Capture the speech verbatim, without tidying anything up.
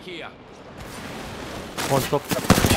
here. One shot.